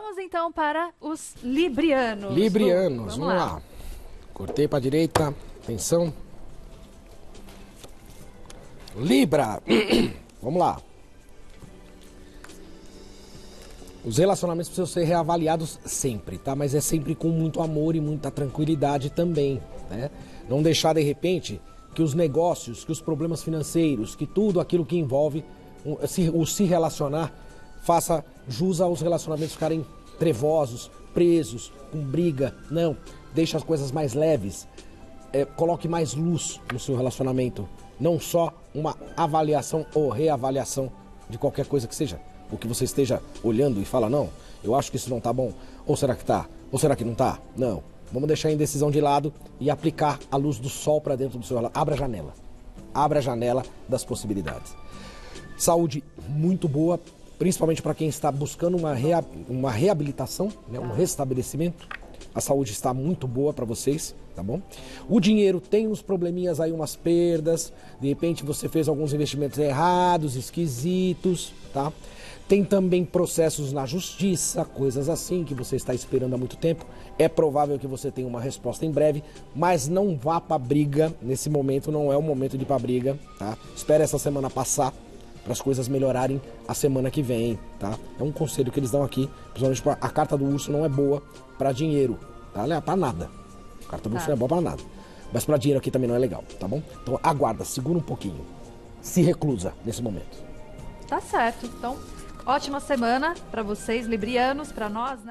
Vamos então para os librianos. Librianos, vamos lá. Cortei para a direita, atenção. Libra, vamos lá. Os relacionamentos precisam ser reavaliados sempre, tá? Mas é sempre com muito amor e muita tranquilidade também, né? Não deixar, de repente, que os negócios, que os problemas financeiros, que tudo aquilo que envolve o se relacionar, faça jus aos relacionamentos ficarem trevosos, presos, com briga. Não, deixe as coisas mais leves, coloque mais luz no seu relacionamento. Não só uma avaliação ou reavaliação de qualquer coisa que seja. O que você esteja olhando e fala, não, eu acho que isso não tá bom, ou será que tá, ou será que não tá? Não, vamos deixar a indecisão de lado e aplicar a luz do sol para dentro do seu relógio. Abra a janela das possibilidades. Saúde muito boa, principalmente para quem está buscando uma reabilitação, né, um restabelecimento. A saúde está muito boa para vocês, tá bom? O dinheiro tem uns probleminhas aí, umas perdas, de repente você fez alguns investimentos errados, esquisitos, tá? Tem também processos na justiça, coisas assim que você está esperando há muito tempo. É provável que você tenha uma resposta em breve, mas não vá para briga. Nesse momento não é o momento de ir para briga, tá? Espera essa semana passar para as coisas melhorarem a semana que vem, tá? É um conselho que eles dão aqui, principalmente pra, a carta do urso não é boa para dinheiro, tá? Não é para nada. A carta do urso não é boa para nada. Mas para dinheiro aqui também não é legal, tá bom? Então aguarda, segura um pouquinho. Se reclusa nesse momento. Tá certo, então... Ótima semana para vocês, librianos, para nós, né?